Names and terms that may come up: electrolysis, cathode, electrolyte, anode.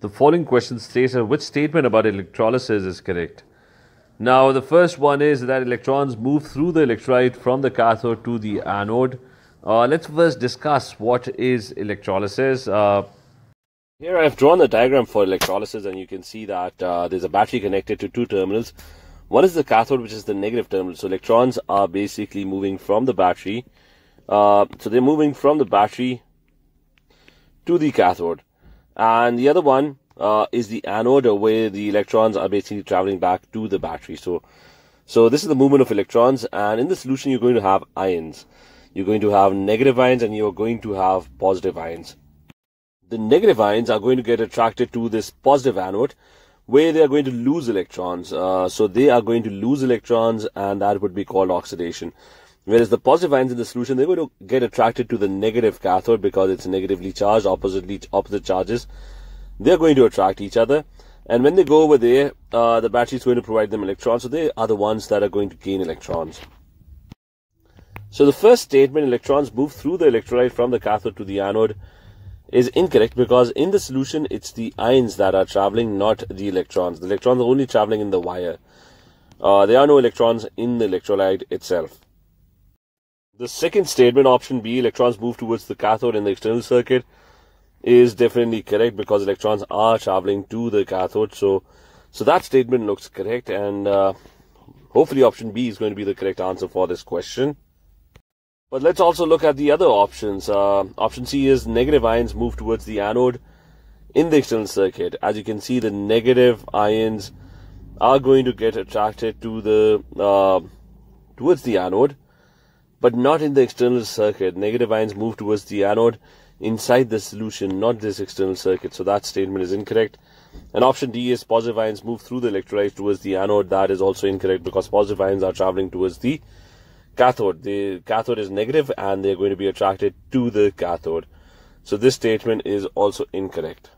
The following question states that which statement about electrolysis is correct. Now, the first one is that electrons move through the electrolyte from the cathode to the anode. Let's first discuss what is electrolysis. Here I've drawn the diagram for electrolysis, and you can see that there's a battery connected to two terminals. One is the cathode, which is the negative terminal. So electrons are basically moving from the battery. So they're moving from the battery to the cathode. And the other one is the anode, where the electrons are basically traveling back to the battery. So this is the movement of electrons, and in the solution you're going to have ions. You're going to have negative ions and you're going to have positive ions. The negative ions are going to get attracted to this positive anode, where they are going to lose electrons. So they are going to lose electrons, and that would be called oxidation. Whereas the positive ions in the solution, they're going to get attracted to the negative cathode because it's negatively charged, opposite charges. They're going to attract each other. And when they go over there, the battery is going to provide them electrons. So they are the ones that are going to gain electrons. So the first statement, electrons move through the electrolyte from the cathode to the anode, is incorrect, because in the solution it's the ions that are traveling, not the electrons. The electrons are only traveling in the wire. There are no electrons in the electrolyte itself. The second statement, option B, electrons move towards the cathode in the external circuit, is definitely correct, because electrons are traveling to the cathode. So that statement looks correct, and hopefully option B is going to be the correct answer for this question. But let's also look at the other options. Option C is negative ions move towards the anode in the external circuit. As you can see, the negative ions are going to get attracted to the towards the anode, but not in the external circuit. Negative ions move towards the anode inside the solution, not this external circuit. So that statement is incorrect. And option D is positive ions move through the electrolyte towards the anode. That is also incorrect, because positive ions are traveling towards the cathode. The cathode is negative and they're going to be attracted to the cathode. So this statement is also incorrect.